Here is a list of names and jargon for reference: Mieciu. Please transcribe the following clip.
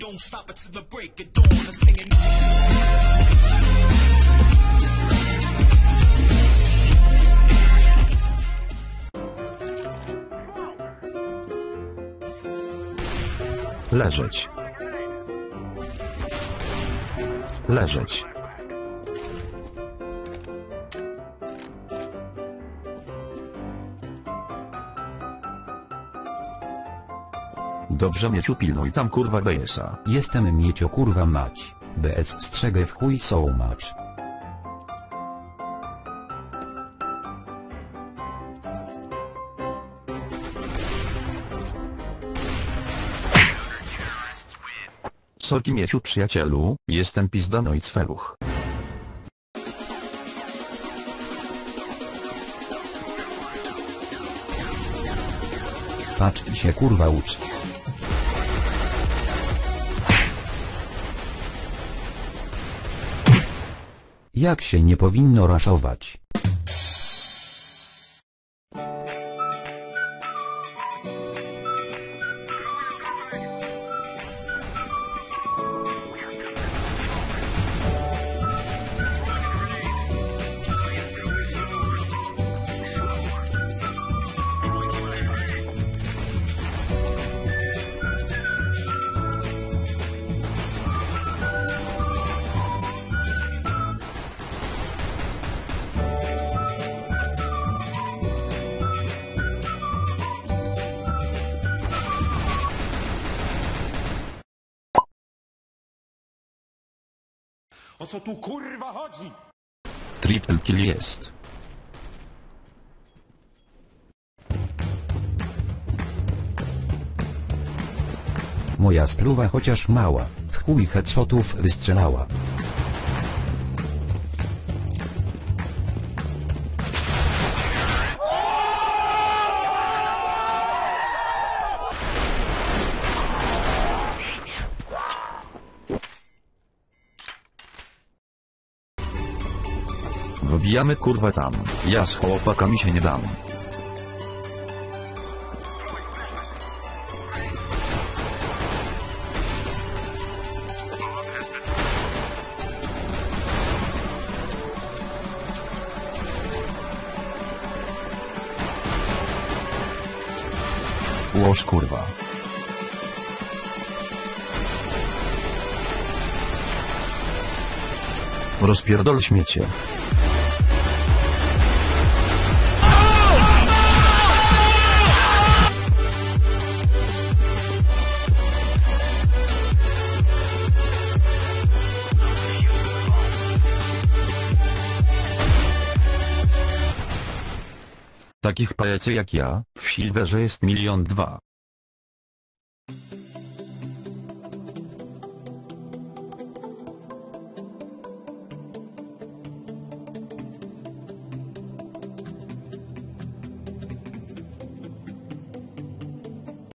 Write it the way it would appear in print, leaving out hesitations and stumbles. don't stop until the break of dawn. I'm singing. Leżeć. Leżeć. Dobrze, Mieciu, pilnuj tam kurwa BS-a. Jestem, Mieciu, kurwa mać. BS strzegę w chuj so much. Sorki, Mieciu, przyjacielu, jestem pizdano i cweluch. Patrz i się kurwa ucz. Jak się nie powinno raszować. O co tu kurwa chodzi? Triple kill jest. Moja spluwa, chociaż mała, w chuj headshotów wystrzelała. Wbijamy kurwa tam, ja z chłopakami się nie dam. Łoż kurwa. Rozpierdol śmiecie. Takich pajacy jak ja, w Silverze jest 1,2 miliona.